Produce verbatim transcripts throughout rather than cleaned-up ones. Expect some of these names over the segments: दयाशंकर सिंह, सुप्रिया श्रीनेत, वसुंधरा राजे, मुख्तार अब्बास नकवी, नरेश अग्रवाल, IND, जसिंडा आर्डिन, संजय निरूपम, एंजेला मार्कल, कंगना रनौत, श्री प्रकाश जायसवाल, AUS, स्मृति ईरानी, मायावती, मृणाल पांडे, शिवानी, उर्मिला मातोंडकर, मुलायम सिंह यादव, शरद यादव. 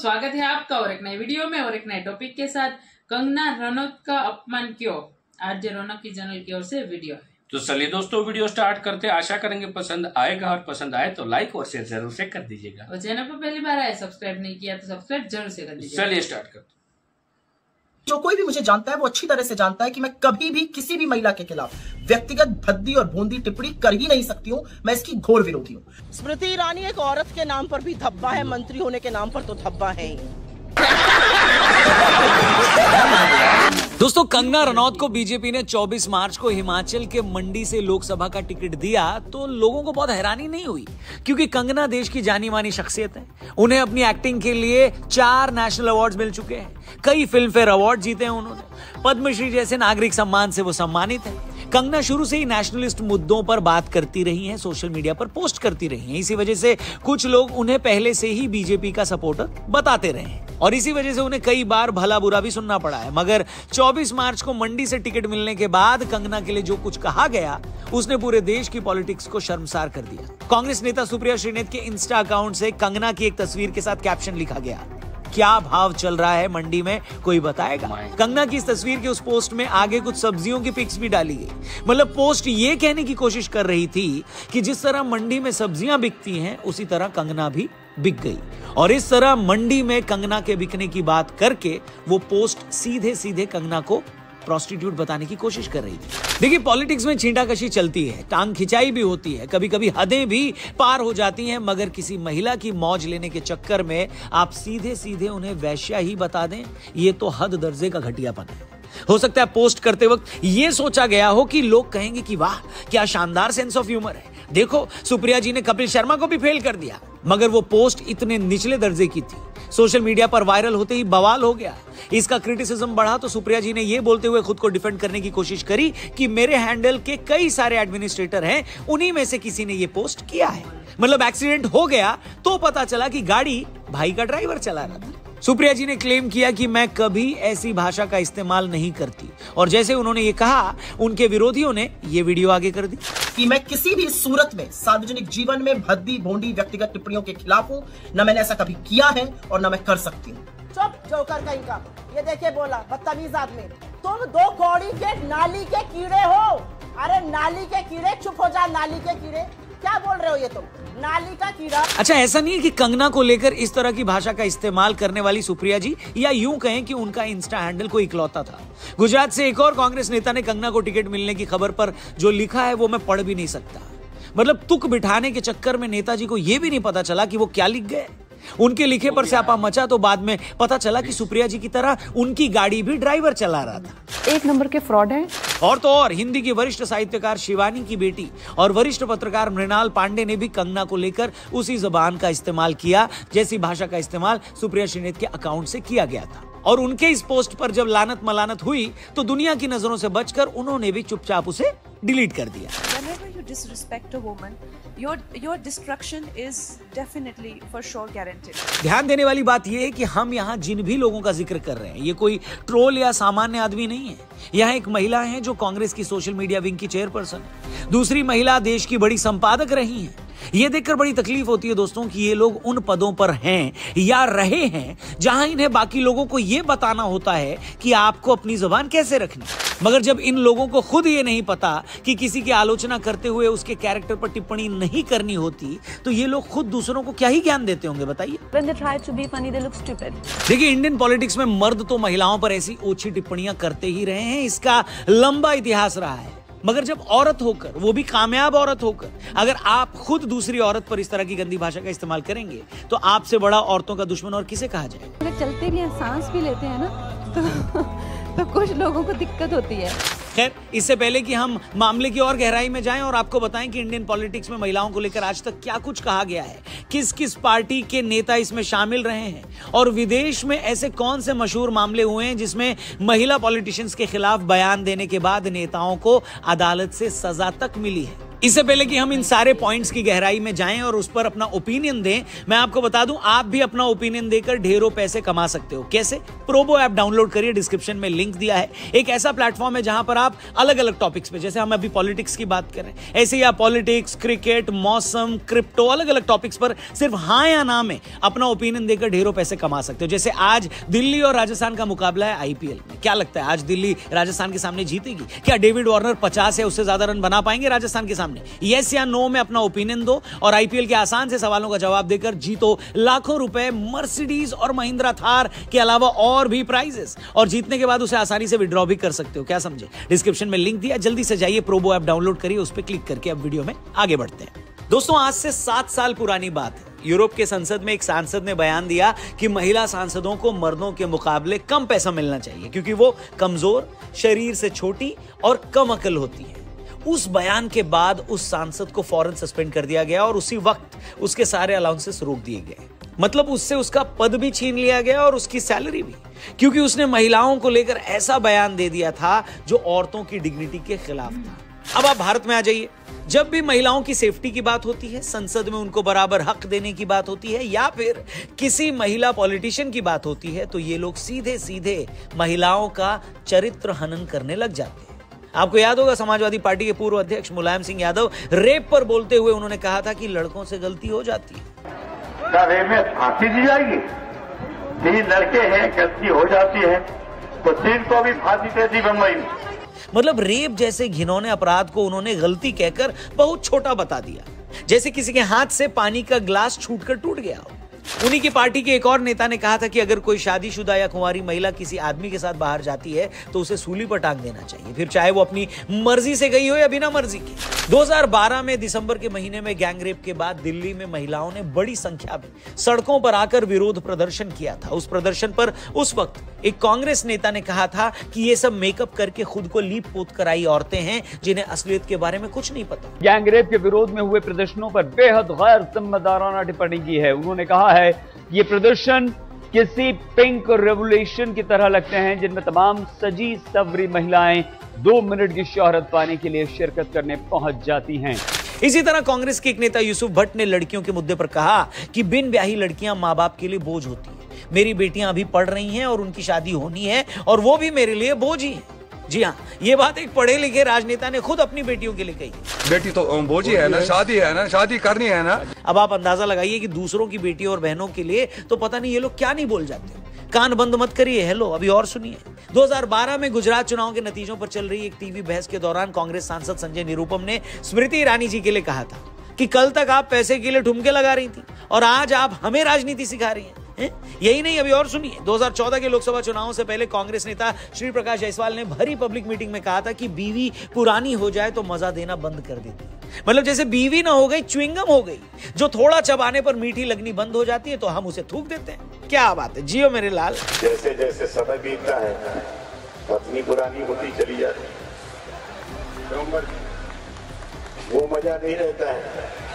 स्वागत है आपका और एक नए वीडियो में और एक नए टॉपिक के साथ। कंगना रनौत का अपमान क्यों, आरजे रौनक की चैनल की ओर से वीडियो है। तो चलिए दोस्तों वीडियो स्टार्ट करते हैं। आशा करेंगे पसंद आएगा और पसंद आए तो लाइक और शेयर जरूर से कर दीजिएगा और चैनल पर पहली बार आए सब्सक्राइब नहीं किया तो सब्सक्राइब जरूर से कर दीजिए। चलिए स्टार्ट करते हैं। जो कोई भी मुझे जानता है वो अच्छी तरह से जानता है कि मैं कभी भी किसी भी महिला के खिलाफ व्यक्तिगत भद्दी और भोंदी टिप्पणी कर ही नहीं सकती हूँ। मैं इसकी घोर विरोधी हूँ। स्मृति ईरानी एक औरत के नाम पर भी धब्बा है, मंत्री होने के नाम पर तो धब्बा है ही। दोस्तों कंगना रनौत को बीजेपी ने चौबीस मार्च को हिमाचल के मंडी से लोकसभा का टिकट दिया तो लोगों को बहुत हैरानी नहीं हुई, क्योंकि कंगना देश की जानी मानी शख्सियत है। उन्हें अपनी एक्टिंग के लिए चार नेशनल अवार्ड्स मिल चुके हैं, कई फिल्म फेयर अवार्ड जीते हैं उन्होंने, पद्मश्री जैसे नागरिक सम्मान से वो सम्मानित है। कंगना शुरू से ही नेशनलिस्ट मुद्दों पर बात करती रही हैं, सोशल मीडिया पर पोस्ट करती रही हैं। इसी वजह से कुछ लोग उन्हें पहले से ही बीजेपी का सपोर्टर बताते रहे हैं और इसी वजह से उन्हें कई बार भला बुरा भी सुनना पड़ा है। मगर चौबीस मार्च को मंडी से टिकट मिलने के बाद कंगना के लिए जो कुछ कहा गया उसने पूरे देश की पॉलिटिक्स को शर्मसार कर दिया। कांग्रेस नेता सुप्रिया श्रीनेत के इंस्टा अकाउंट से कंगना की एक तस्वीर के साथ कैप्शन लिखा गया, क्या भाव चल रहा है मंडी में कोई बताएगा। कंगना की इस तस्वीर के उस पोस्ट में आगे कुछ सब्जियों की पिक्स भी डाली गई। मतलब पोस्ट ये कहने की कोशिश कर रही थी कि जिस तरह मंडी में सब्जियां बिकती हैं उसी तरह कंगना भी बिक गई और इस तरह मंडी में कंगना के बिकने की बात करके वो पोस्ट सीधे सीधे कंगना को प्रोस्टिट्यूट बताने की कोशिश कर रही थी। देखिए पॉलिटिक्स में छींटाकशी चलती है, टांग खिंचाई भी होती है, कभी कभी हदें भी पार हो जाती हैं, मगर किसी महिला की मौज लेने के चक्कर में आप सीधे सीधे उन्हें वैश्या ही बता दें, ये तो हद दर्जे का घटियापन है। हो सकता है पोस्ट करते वक्त यह सोचा गया हो कि लोग कहेंगे कि वाह क्या शानदार सेंस ऑफ ह्यूमर है, देखो सुप्रिया जी ने कपिल शर्मा को भी फेल कर दिया, मगर वो पोस्ट इतने निचले दर्जे की थी। सोशल मीडिया पर वायरल होते ही बवाल हो गया, इसका क्रिटिसिज्म बढ़ा तो सुप्रिया जी ने यह बोलते हुए खुद को डिफेंड करने की कोशिश करी कि मेरे हैंडल के कई सारे एडमिनिस्ट्रेटर हैं, उन्हीं में से किसी ने यह पोस्ट किया है। मतलब एक्सीडेंट हो गया तो पता चला कि गाड़ी भाई का ड्राइवर चला रहा था। सुप्रिया जी ने क्लेम किया कि मैं कभी ऐसी भाषा का इस्तेमाल नहीं करती और जैसे उन्होंने ये कहा उनके विरोधियों ने ये वीडियो आगे कर दी कि मैं किसी भी सूरत में सार्वजनिक जीवन में भद्दी भोंडी व्यक्तिगत टिप्पणियों के खिलाफ हूँ, न मैंने ऐसा कभी किया है और न मैं कर सकती हूँ। ये देखिए बोला बदतमीज आदमी, तुम दो कौड़ी के नाली के कीड़े हो। अरे नाली के कीड़े चुप हो जा, नाली के कीड़े क्या बोल रहे हो ये तुम, नाली का कीड़ा। अच्छा ऐसा नहीं है कि कंगना को लेकर इस तरह की भाषा का इस्तेमाल करने वाली सुप्रिया जी या यूं कहें कि उनका इंस्टा हैंडल कोई इकलौता था। गुजरात से एक और कांग्रेस नेता ने कंगना को टिकट मिलने की खबर पर जो लिखा है वो मैं पढ़ भी नहीं सकता। मतलब तुक बिठाने के चक्कर में नेताजी को यह भी नहीं पता चला कि वो क्या लिख गए। उनके लिखे पर स्यापा मचा तो बाद में पता चला कि सुप्रिया जी की तरह उनकी गाड़ी भी ड्राइवर चला रहा था। एक नंबर के फ्रॉड है। और तो और हिंदी की वरिष्ठ साहित्यकार शिवानी की बेटी और वरिष्ठ पत्रकार मृणाल पांडे ने भी कंगना को लेकर उसी जबान का इस्तेमाल किया जैसी भाषा का इस्तेमाल सुप्रिया श्रीनेत के अकाउंट से किया गया था। और उनके इस पोस्ट पर जब लानत मलानत हुई तो दुनिया की नजरों से बचकर उन्होंने भी चुपचाप उसे डिलीट कर दिया। Your, your destruction is definitely for sure guaranteed. ध्यान देने वाली बात यह है कि हम यहाँ जिन भी लोगों का जिक्र कर रहे हैं ये कोई ट्रोल या सामान्य आदमी नहीं है। यहाँ एक महिला है जो कांग्रेस की सोशल मीडिया विंग की चेयरपर्सन है, दूसरी महिला देश की बड़ी संपादक रही हैं। ये देखकर बड़ी तकलीफ होती है दोस्तों कि ये लोग उन पदों पर हैं या रहे हैं जहां इन्हें बाकी लोगों को ये बताना होता है कि आपको अपनी जुबान कैसे रखनी। मगर जब इन लोगों को खुद ये नहीं पता कि किसी की आलोचना करते हुए उसके कैरेक्टर पर टिप्पणी नहीं करनी होती तो ये लोग खुद दूसरों को क्या ही ज्ञान देते होंगे बताइए। देखिए इंडियन पॉलिटिक्स में मर्द तो महिलाओं पर ऐसी ओछी टिप्पणियां करते ही रहे हैं, इसका लंबा इतिहास रहा है। मगर जब औरत होकर, वो भी कामयाब औरत होकर, अगर आप खुद दूसरी औरत पर इस तरह की गंदी भाषा का इस्तेमाल करेंगे तो आपसे बड़ा औरतों का दुश्मन और किसे कहा जाएगा। चलते भी हैं, सांस भी लेते हैं ना तो, तो कुछ लोगों को दिक्कत होती है। खैर इससे पहले कि हम मामले की और गहराई में जाएं और आपको बताएं कि इंडियन पॉलिटिक्स में महिलाओं को लेकर आज तक क्या कुछ कहा गया है, किस किस पार्टी के नेता इसमें शामिल रहे हैं और विदेश में ऐसे कौन से मशहूर मामले हुए हैं जिसमें महिला पॉलिटिशियंस के खिलाफ बयान देने के बाद नेताओं को अदालत से सजा तक मिली है, इससे पहले कि हम इन सारे पॉइंट्स की गहराई में जाएं और उस पर अपना ओपिनियन दें, मैं आपको बता दूं आप भी अपना ओपिनियन देकर ढेरों पैसे कमा सकते हो। कैसे? प्रोबो ऐप डाउनलोड करिए, डिस्क्रिप्शन में लिंक दिया है। एक ऐसा प्लेटफॉर्म है जहां पर आप अलग अलग टॉपिक्स पे, जैसे हम अभी पॉलिटिक्स की बात कर रहे हैं, ऐसे ही आप पॉलिटिक्स, क्रिकेट, मौसम, क्रिप्टो, अलग अलग टॉपिक्स पर सिर्फ हाँ या ना में अपना ओपिनियन देकर ढेरों पैसे कमा सकते हो। जैसे आज दिल्ली और राजस्थान का मुकाबला है आईपीएल में। क्या लगता है आज दिल्ली राजस्थान के सामने जीतेगी? क्या डेविड वार्नर पचास या उससे ज्यादा रन बना पाएंगे राजस्थान के सामने? यस या नो में अपना ओपिनियन दो और आईपीएल के आसान से सवालों का जवाब देकर जीतो लाखों रुपए मर्सिडीज और महिंद्रा थार के अलावा और भी प्राइजेस, और जीतने के बाद उसे आसानी से विड्रॉ भी कर सकते हो। क्या समझे? डिस्क्रिप्शन में लिंक दिया, जल्दी से जाइए, प्रोबो ऐप डाउनलोड करिए। उस पर क्लिक करके अब वीडियो में आगे बढ़ते हैं। दोस्तों, आज से सात साल पुरानी बात है, यूरोप के संसद में एक सांसद ने बयान दिया कि महिला सांसदों को मर्दों के मुकाबले कम पैसा मिलना चाहिए क्योंकि वो कमजोर, शरीर से छोटी और कम अकल होती है। उस बयान के बाद उस सांसद को फौरन सस्पेंड कर दिया गया और उसी वक्त उसके सारे अलाउंसेस रोक दिए गए। मतलब उससे उसका पद भी छीन लिया गया और उसकी सैलरी भी, क्योंकि उसने महिलाओं को लेकर ऐसा बयान दे दिया था जो औरतों की डिग्निटी के खिलाफ था। अब आप भारत में आ जाइए, जब भी महिलाओं की सेफ्टी की बात होती है, संसद में उनको बराबर हक देने की बात होती है या फिर किसी महिला पॉलिटिशियन की बात होती है, तो ये लोग सीधे सीधे महिलाओं का चरित्र हनन करने लग जाते हैं। आपको याद होगा, समाजवादी पार्टी के पूर्व अध्यक्ष मुलायम सिंह यादव रेप पर बोलते हुए उन्होंने कहा था कि लड़कों से गलती हो जाती है। क्या रेप में फांसी दी जाएगी? यही लड़के हैं, गलती हो जाती है तो तीन को भी फांसी दे दी बम्बई में। मतलब रेप जैसे घिनौने अपराध को उन्होंने गलती कहकर बहुत छोटा बता दिया, जैसे किसी के हाथ से पानी का ग्लास छूट कर टूट गया हो। उन्हीं की पार्टी के एक और नेता ने कहा था कि अगर कोई शादीशुदा या कुंवारी महिला किसी आदमी के साथ बाहर जाती है तो उसे सूली पर टांग देना चाहिए, फिर चाहे वो अपनी मर्जी से गई हो या बिना मर्जी की। दो हज़ार बारह में दिसंबर के महीने में गैंग रेप के बाद दिल्ली में महिलाओं ने बड़ी संख्या में सड़कों पर आकर विरोध प्रदर्शन किया था। उस प्रदर्शन पर उस वक्त एक कांग्रेस नेता ने कहा था कि ये सब मेकअप करके खुद को लीप पोत कराई औरतें हैं जिन्हें असलियत के बारे में कुछ नहीं पता। गैंग रेप के विरोध में हुए प्रदर्शनों पर बेहद गैर जिम्मेदाराना टिप्पणी की है। उन्होंने कहा है ये प्रदर्शन किसी पिंक रेवोल्यूशन की तरह लगते हैं जिनमें तमाम सजी सवरी महिलाएं दो मिनट की शोहरत पाने के लिए शिरकत करने पहुंच जाती हैं। इसी तरह कांग्रेस के एक नेता यूसुफ भट्ट ने लड़कियों के मुद्दे पर कहा कि बिन ब्याही लड़कियां माँ बाप के लिए बोझ होती हैं। मेरी बेटियां अभी पढ़ रही हैं और उनकी शादी होनी है और वो भी मेरे लिए बोझ ही है। जी हाँ, ये बात एक पढ़े लिखे राजनेता ने खुद अपनी बेटियों के लिए कही। बेटी तो बोझ ही है ना, शादी है ना, शादी करनी है ना। अब आप अंदाजा लगाइए कि दूसरों की बेटियों और बहनों के लिए तो पता नहीं ये लोग क्या नहीं बोल जाते। कान बंद मत करिए, हेलो, अभी और सुनिए। दो हज़ार बारह में गुजरात चुनाव के नतीजों पर चल रही एक टीवी बहस के दौरान कांग्रेस सांसद संजय निरूपम ने स्मृति ईरानी जी के लिए कहा था कि कल तक आप पैसे के लिए ठुमके लगा रही थी और आज आप हमें राजनीति सिखा रही हैं। यही नहीं, अभी और सुनिए। दो हज़ार चौदह के लोकसभा चुनावों से पहले कांग्रेस नेता श्री प्रकाश जायसवाल ने भरी पब्लिक मीटिंग में कहा था कि बीवी पुरानी हो जाए तो मजा देना बंद कर देती है। मतलब जैसे बीवी ना हो गई, च्युइंगम हो गई, जो थोड़ा चबाने पर मीठी लगनी बंद हो जाती है तो हम उसे थूक देते हैं। क्या बात है, जियो मेरे लाल। जैसे जैसे समय बीतता है पत्नी पुरानी होती चली जाती है, वो मजा नहीं रहता है।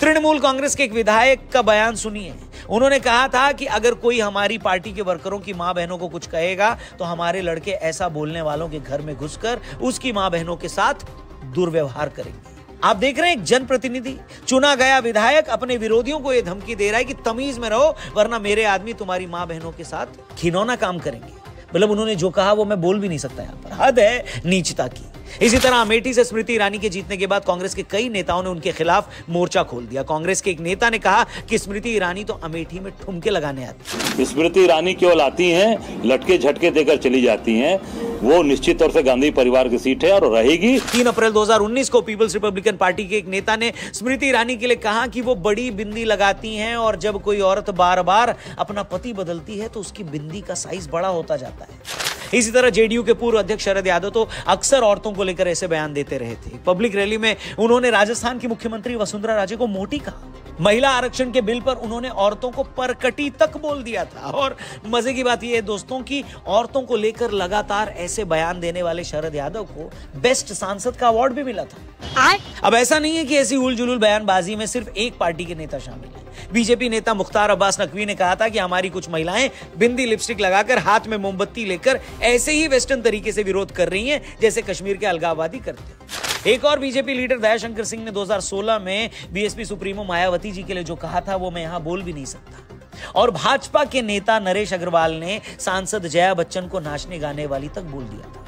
तृणमूल कांग्रेस के एक विधायक का बयान सुनिए। उन्होंने कहा था कि अगर कोई हमारी पार्टी के वर्करों की मां बहनों को कुछ कहेगा तो हमारे लड़के ऐसा बोलने वालों के घर में घुसकर उसकी मां बहनों के साथ दुर्व्यवहार करेंगे। आप देख रहे हैं, एक जनप्रतिनिधि, चुना गया विधायक अपने विरोधियों को यह धमकी दे रहा है कि तमीज में रहो वरना मेरे आदमी तुम्हारी मां बहनों के साथ घिनौना काम करेंगे। मतलब उन्होंने जो कहा वो मैं बोल भी नहीं सकता। यहाँ पर हद है नीचता की। इसी तरह अमेठी से स्मृति ईरानी के जीतने के बाद कांग्रेस के कई नेताओं ने उनके खिलाफ मोर्चा खोल दिया। कांग्रेस के एक नेता ने कहा कि स्मृति ईरानी तो अमेठी में ठुमके लगाने आती है। स्मृति ईरानी केवल आती हैं, लटके झटके देकर चली जाती हैं। वो निश्चित तौर से गांधी परिवार की सीट है और रहेगी। तीन अप्रैल दो हज़ार उन्नीस को पीपल्स रिपब्लिकन पार्टी के एक नेता ने स्मृति ईरानी के लिए कहा कि वो बड़ी बिंदी लगाती हैं और जब कोई औरत बार बार अपना पति बदलती है तो उसकी बिंदी का साइज बड़ा होता जाता है। इसी तरह जेडीयू के पूर्व अध्यक्ष शरद यादव तो अक्सर औरतों को लेकर ऐसे बयान देते रहे थे। पब्लिक रैली में उन्होंने राजस्थान की मुख्यमंत्री वसुंधरा राजे को मोटी कहा। महिला आरक्षण के बिल पर उन्होंने औरतों को परकटी तक बोल दिया था। और मजे की बात यह है दोस्तों कि औरतों को लेकर लगातार ऐसे बयान देने वाले शरद यादव को बेस्ट सांसद का अवार्ड भी मिला था। अब ऐसा नहीं है कि ऐसी उलझुल बयानबाजी में सिर्फ एक पार्टी के नेता शामिल है। बीजेपी नेता मुख्तार अब्बास नकवी ने कहा था कि हमारी कुछ महिलाएं बिंदी लिपस्टिक लगाकर हाथ में मोमबत्ती लेकर ऐसे ही वेस्टर्न तरीके से विरोध कर रही हैं जैसे कश्मीर के अलगाववादी करते हैं। एक और बीजेपी लीडर दयाशंकर सिंह ने दो हज़ार सोलह में बीएसपी सुप्रीमो मायावती जी के लिए जो कहा था वो मैं यहां बोल भी नहीं सकता। और भाजपा के नेता नरेश अग्रवाल ने सांसद जया बच्चन को नाचने गाने वाली तक बोल दिया था।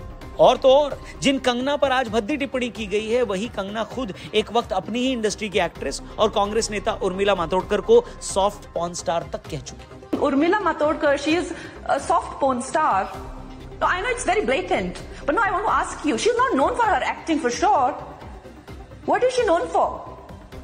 और तो और जिन कंगना पर आज भद्दी टिप्पणी की गई है वही कंगना खुद एक वक्त अपनी ही इंडस्ट्री की एक्ट्रेस और कांग्रेस नेता उर्मिला मातोंडकर को सॉफ्ट पॉर्न स्टार तक कह चुकी। उर्मिला मातोंडकर she is a soft porn star. I know it's very blatant but no I want to ask you, she is not known for her acting for sure. What is she known for?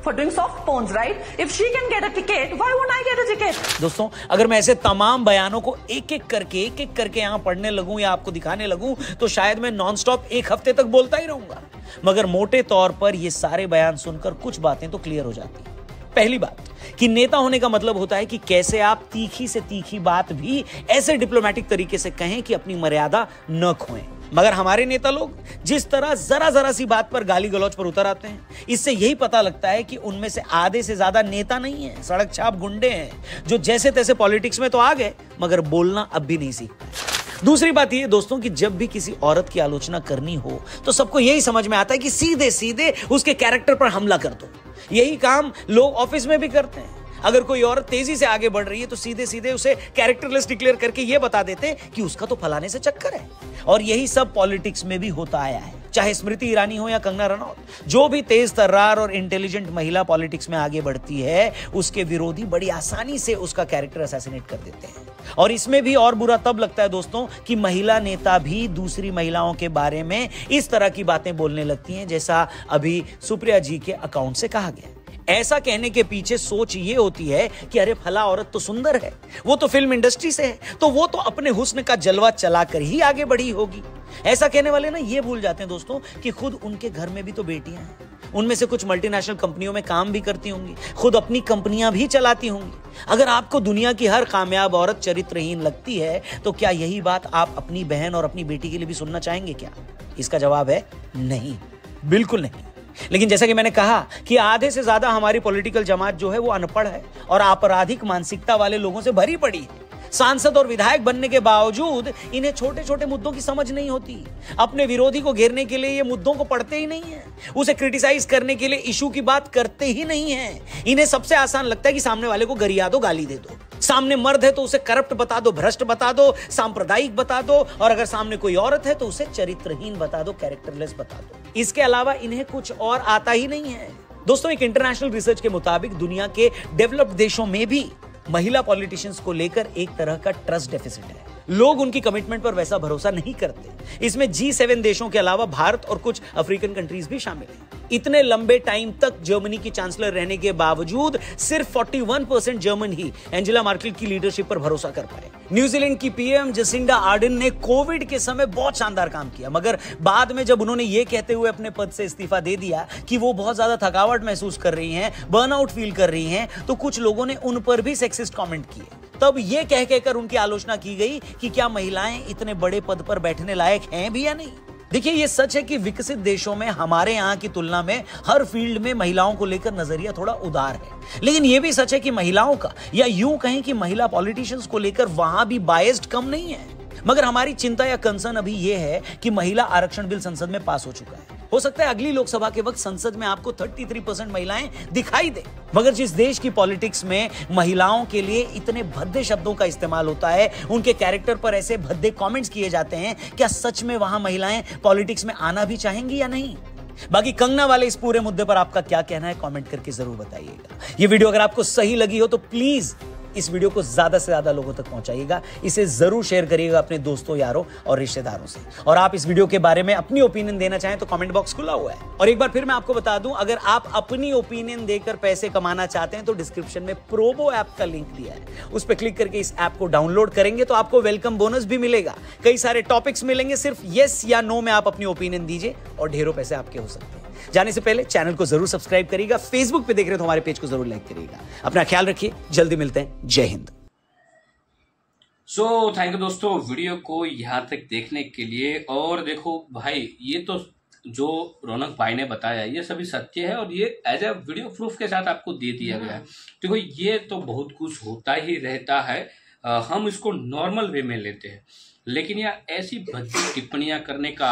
For doing soft pawns, right? If she can get a ticket, why won't I get a ticket? दोस्तों अगर मैं ऐसे तमाम बयानों को एक एक करके एक एक करके यहाँ पढ़ने लगूं या आपको दिखाने लगूं तो शायद मैं नॉनस्टॉप एक हफ्ते तक बोलता ही रहूंगा। मगर मोटे तौर पर ये सारे बयान सुनकर कुछ बातें तो क्लियर हो जाती हैं। पहली बात कि नेता होने का मतलब होता है कि कैसे आप तीखी से तीखी बात भी ऐसे डिप्लोमेटिक तरीके से कहें कि अपनी मर्यादा न खोएं। मगर हमारे नेता लोग जिस तरह जरा जरा सी बात पर गाली गलौज पर उतर आते हैं, इससे यही पता लगता है कि उनमें से आधे से ज्यादा नेता नहीं है, सड़क छाप गुंडे हैं जो जैसे तैसे पॉलिटिक्स में तो आ गए मगर बोलना अब भी नहीं सीखते। दूसरी बात यह दोस्तों कि जब भी किसी औरत की आलोचना करनी हो तो सबको यही समझ में आता है कि सीधे सीधे उसके कैरेक्टर पर हमला कर दो। यही काम लोग ऑफिस में भी करते हैं। अगर कोई औरत तेजी से आगे बढ़ रही है तो सीधे सीधे उसे कैरेक्टरलेस डिक्लेयर करके ये बता देते हैं कि उसका तो फलाने से चक्कर है। और यही सब पॉलिटिक्स में भी होता आया है, चाहे स्मृति ईरानी हो या कंगना रनौत। जो भी तेज तर्रार और इंटेलिजेंट महिला पॉलिटिक्स में आगे बढ़ती है उसके विरोधी बड़ी आसानी से उसका कैरेक्टर असैसिनेट कर देते हैं। और इसमें भी और बुरा तब लगता है दोस्तों कि महिला नेता भी दूसरी महिलाओं के बारे में इस तरह की बातें बोलने लगती हैं जैसा अभी सुप्रिया जी के अकाउंट से कहा गया। ऐसा कहने के पीछे सोच ये होती है कि अरे फला औरत तो सुंदर है, वो तो फिल्म इंडस्ट्री से है, तो वो तो अपने हुस्न का जलवा चलाकर ही आगे बढ़ी होगी। ऐसा कहने वाले ना ये भूल जाते हैं दोस्तों कि खुद उनके घर में भी तो बेटियां हैं। उनमें से कुछ मल्टीनेशनल कंपनियों में काम भी करती होंगी, खुद अपनी कंपनियां भी चलाती होंगी। अगर आपको दुनिया की हर कामयाब औरत चरित्रहीन लगती है तो क्या यही बात आप अपनी बहन और अपनी बेटी के लिए भी सुनना चाहेंगे क्या? इसका जवाब है नहीं, बिल्कुल नहीं। लेकिन जैसा कि मैंने कहा कि आधे से ज्यादा हमारी पॉलिटिकल जमात जो है वो अनपढ़ है और आपराधिक मानसिकता वाले लोगों से भरी पड़ी है। सांसद और विधायक बनने के बावजूद इन्हें छोटे छोटे मुद्दों की समझ नहीं होती। अपने विरोधी को घेरने के लिए ये मुद्दों को पढ़ते ही नहीं है, उसे क्रिटिसाइज करने के लिए इशू की बात करते ही नहीं है। इन्हें सबसे आसान लगता है कि सामने वाले को गरिया दो, गाली दे दो। सामने मर्द है तो उसे करप्ट बता दो, भ्रष्ट बता दो, सांप्रदायिक बता दो। और अगर सामने कोई औरत है तो उसे चरित्रहीन बता दो, कैरेक्टरलेस बता दो। इसके अलावा इन्हें कुछ और आता ही नहीं है। दोस्तों एक इंटरनेशनल रिसर्च के मुताबिक दुनिया के डेवलप्ड देशों में भी महिला पॉलिटिशियंस को लेकर एक तरह का ट्रस्ट डेफिसिट है। लोग उनकी कमिटमेंट पर वैसा भरोसा नहीं करते। इसमें जी सेवन देशों के अलावा भारत और कुछ अफ्रीकन कंट्रीज भी शामिल हैं। इतने लंबे टाइम तक जर्मनी की चांसलर रहने के बावजूद सिर्फ इकतालीस परसेंट जर्मन ही एंजेला मार्कल की लीडरशिप पर भरोसा कर पाए। न्यूजीलैंड की पीएम जसिंडा आर्डिन ने कोविड के समय बहुत शानदार काम किया, मगर बाद में जब उन्होंने ये कहते हुए अपने पद से इस्तीफा दे दिया कि वो बहुत ज्यादा थकावट महसूस कर रही हैं, बर्नआउट फील कर रही हैं, तो कुछ लोगों ने उन पर भी सेक्सिस्ट कमेंट किए। तब ये कह कहकर उनकी आलोचना की गई कि क्या महिलाएं इतने बड़े पद पर बैठने लायक हैं भी या नहीं। देखिए ये सच है कि विकसित देशों में हमारे यहाँ की तुलना में हर फील्ड में महिलाओं को लेकर नजरिया थोड़ा उदार है। लेकिन ये भी सच है कि महिलाओं का या यूं कहें कि महिला पॉलिटिशियंस को लेकर वहां भी बायस्ड कम नहीं है। मगर हमारी चिंता या कंसर्न अभी यह है कि महिला आरक्षण बिल संसद में पास हो चुका है। हो सकता है अगली लोकसभा के वक्त संसद में आपको तैंतीस परसेंट महिलाएं दिखाई दे। मगर जिस देश की पॉलिटिक्स में महिलाओं के लिए इतने भद्दे शब्दों का इस्तेमाल होता है, उनके कैरेक्टर पर ऐसे भद्दे कमेंट्स किए जाते हैं, क्या सच में वहां महिलाएं पॉलिटिक्स में आना भी चाहेंगी या नहीं? बाकी कंगना वाले इस पूरे मुद्दे पर आपका क्या कहना है कमेंट करके जरूर बताइएगा। ये वीडियो अगर आपको सही लगी हो तो प्लीज इस वीडियो को ज्यादा से ज्यादा लोगों तक पहुंचाइएगा। इसे जरूर शेयर करिएगा अपने दोस्तों, यारों और रिश्तेदारों से। और आप इस वीडियो के बारे में अपनी ओपिनियन देना चाहें तो कमेंट बॉक्स खुला हुआ है। और एक बार फिर मैं आपको बता दूं, अगर आप अपनी ओपिनियन देकर पैसे कमाना चाहते हैं तो डिस्क्रिप्शन में प्रोबो ऐप का लिंक दिया है, उस पर क्लिक करके इस ऐप को डाउनलोड करेंगे तो आपको वेलकम बोनस भी मिलेगा, कई सारे टॉपिक्स मिलेंगे। सिर्फ येस या नो में आप अपनी ओपिनियन दीजिए और ढेरों पैसे आपके हो सकते हैं। जाने से पहले चैनल को जरूर सब्सक्राइब करिएगा, फेसबुक पे देख रहे हो तो हमारे पेज को जरूर लाइक करिएगा। अपना ख्याल रखिए, जल्दी मिलते हैं, जय हिंद। सो थैंक यू दोस्तों वीडियो को यहाँ तक देखने के लिए। और देखो भाई, ये तो जो रौनक भाई ने बताया ये सभी सत्य है और ये एज ए वीडियो प्रूफ के साथ आपको दे दिया गया है। देखो ये तो बहुत कुछ होता ही रहता है, आ, हम इसको नॉर्मल वे में लेते हैं, लेकिन यार ऐसी भद्दी टिप्पणियां करने का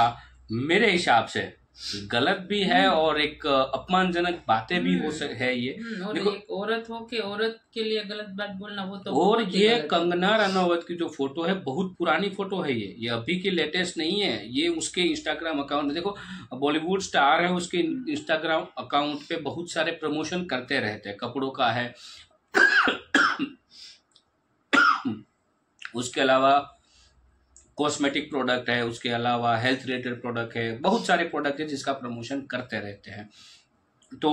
मेरे हिसाब से गलत भी है और एक अपमानजनक बातें भी हो सकती है। ये देखो औरत हो के औरत के लिए गलत बात बोलना वो तो। और ये कंगना रनौत की जो फोटो है बहुत पुरानी फोटो है, ये ये अभी की लेटेस्ट नहीं है। ये उसके इंस्टाग्राम अकाउंट में देखो, बॉलीवुड स्टार है, उसके इंस्टाग्राम अकाउंट पे बहुत सारे प्रमोशन करते रहते हैं, कपड़ों का है, उसके अलावा कॉस्मेटिक प्रोडक्ट है, उसके अलावा हेल्थ रिलेटेड प्रोडक्ट है, बहुत सारे प्रोडक्ट है जिसका प्रमोशन करते रहते हैं। तो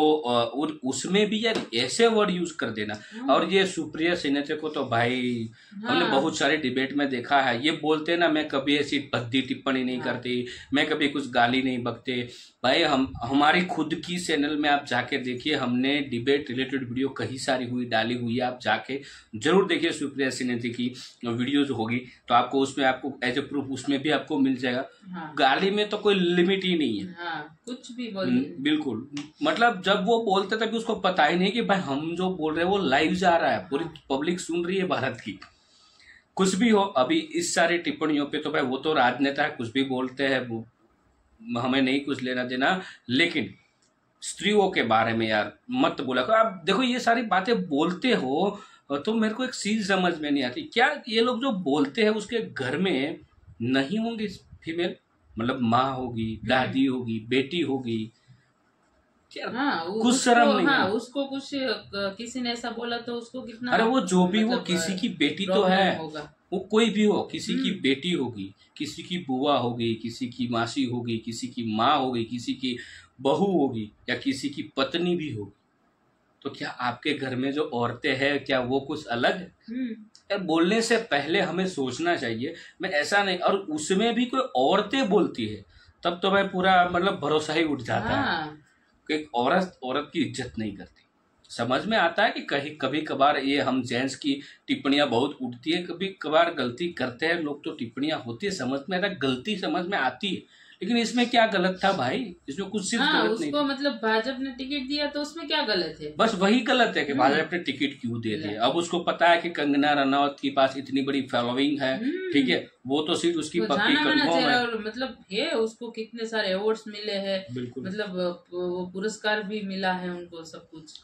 उसमें भी यार ऐसे वर्ड यूज कर देना। और ये सुप्रिया श्रीनेत को तो भाई हाँ। हमने बहुत सारे डिबेट में देखा है, ये बोलते ना मैं कभी ऐसी भद्दी टिप्पणी नहीं हाँ। करती, मैं कभी कुछ गाली नहीं बकते। भाई हम हमारी खुद की चैनल में आप जाके देखिए, हमने डिबेट रिलेटेड वीडियो कई सारी हुई डाली हुई है, आप जाके जरूर देखिए। सुप्रिया श्रीनेत की वीडियोज होगी तो आपको उसमें आपको एज ए प्रूफ उसमें भी आपको मिल जाएगा। हाँ। गाली में तो कोई लिमिट ही नहीं है, कुछ भी बिल्कुल। मतलब जब वो बोलते थे कि उसको पता ही नहीं कि भाई हम जो बोल रहे हैं वो लाइव जा रहा है, पूरी पब्लिक सुन रही है भारत की। कुछ भी हो, अभी इस सारी टिप्पणियों पे तो भाई वो तो राजनेता है, कुछ भी बोलते हैं, वो हमें नहीं कुछ लेना देना। लेकिन स्त्रियों के बारे में यार मत बोला करो। आप देखो ये सारी बातें बोलते हो तो मेरे को एक चीज समझ में नहीं आती, क्या ये लोग जो बोलते हैं उसके घर में नहीं होंगे फीमेल, मतलब माँ होगी, दादी होगी, बेटी होगी? हाँ, कुछ शर्म नहीं हाँ, है। उसको कुछ किसी ने ऐसा बोला तो उसको कितना, अरे वो जो भी मतलब वो किसी की बेटी तो है, वो कोई भी हो, किसी की बेटी होगी, किसी की बुआ होगी, किसी की मासी होगी, किसी की माँ होगी, किसी की बहू होगी, या किसी की पत्नी भी होगी। तो क्या आपके घर में जो औरतें हैं क्या वो कुछ अलग है? यार बोलने से पहले हमें सोचना चाहिए। मैं ऐसा नहीं, और उसमें भी कोई औरतें बोलती है तब तो भाई पूरा मतलब भरोसा ही उठ जाता है। एक औरत औरत की इज्जत नहीं करती। समझ में आता है कि कहीं कभी कभार ये हम जेंट्स की टिप्पणियां बहुत उठती है, कभी कभार गलती करते हैं लोग तो टिप्पणियां होती है, समझ में आता है, गलती समझ में आती है। लेकिन इसमें क्या गलत था भाई? इसमें कुछ सिर्फ हाँ, गलत नहीं था। मतलब भाजपा ने टिकट दिया तो उसमें क्या गलत है? बस वही गलत है कि भाजपा ने टिकट क्यों दे दिया। अब उसको पता है कि कंगना रनौत के पास इतनी बड़ी फॉलोइंग है, ठीक है, वो तो सिर्फ उसकी पक्की कंफर्म है, मतलब है उसको कितने सारे अवार्ड्स मिले हैं, मतलब पुरस्कार भी मिला है उनको, सब कुछ।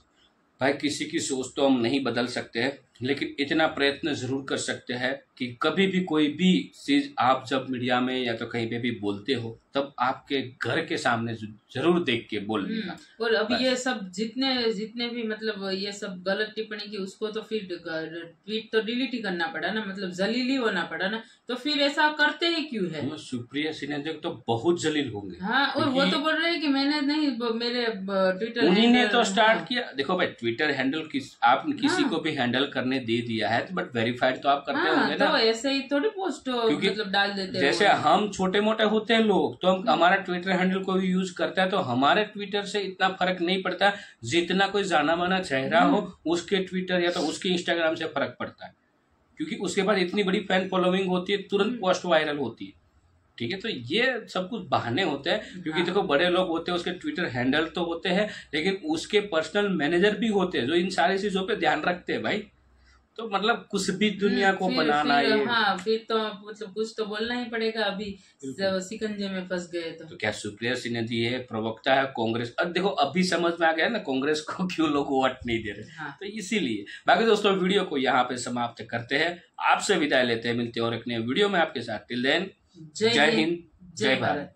भाई किसी की सोच तो हम नहीं बदल सकते हैं, लेकिन इतना प्रयत्न जरूर कर सकते हैं कि कभी भी कोई भी चीज़ आप जब मीडिया में या तो कहीं पे भी बोलते हो तब आपके घर के सामने जरूर देख के बोलना। और अब ये सब जितने जितने भी मतलब ये सब गलत टिप्पणी की, उसको तो फिर ट्वीट तो डिलीट ही करना पड़ा ना, मतलब जलील ही होना पड़ा ना, तो फिर ऐसा करते ही क्यों है? सुप्रिया श्रीनेत तो बहुत जलील होंगे हाँ, और वो तो बोल रहे हैं कि मैंने नहीं, मेरे ट्विटर उन्हीं ने तो स्टार्ट किया। देखो भाई ट्विटर हैंडल किस आप किसी को भी हैंडल ने दे दिया है, बट वेरीफाइड तो आप करते हाँ, होंगे ना, तो ऐसे ही थोड़ी पोस्ट मतलब डाल देते हैं। जैसे हम छोटे मोटे होते हैं लोग तो हम हमारा ट्विटर हैंडल को भी यूज करता है, तो हमारे ट्विटर से इतना फर्क नहीं पड़ता जितना कोई जाना माना चेहरा हो उसके ट्विटर या तो उसके इंस्टाग्राम से फर्क पड़ता है, क्योंकि उसके बाद इतनी बड़ी फैन फॉलोइंग होती है, तुरंत पोस्ट वायरल होती है, ठीक है। तो ये सब कुछ बहाने होते हैं, क्योंकि देखो बड़े लोग होते हैं उसके ट्विटर हैंडल तो होते हैं, लेकिन उसके पर्सनल मैनेजर भी होते हैं जो इन सारी चीजों पर ध्यान रखते हैं। भाई तो मतलब कुछ भी दुनिया को फिर, बनाना फिर, ये हाँ, फिर तो मतलब कुछ तो बोलना ही पड़ेगा। अभी सिकंजे में फंस गए तो, तो क्या सुप्रिया श्रीनेत ये प्रवक्ता है कांग्रेस? अब देखो अभी समझ में आ गया ना कांग्रेस को क्यों लोग वोट नहीं दे रहे हाँ। तो इसीलिए बाकी दोस्तों वीडियो को यहाँ पे समाप्त करते हैं, आपसे विदाई लेते हैं, मिलते हैं और एक नए वीडियो में आपके साथ। टिल देन जय हिंद, जय भारत।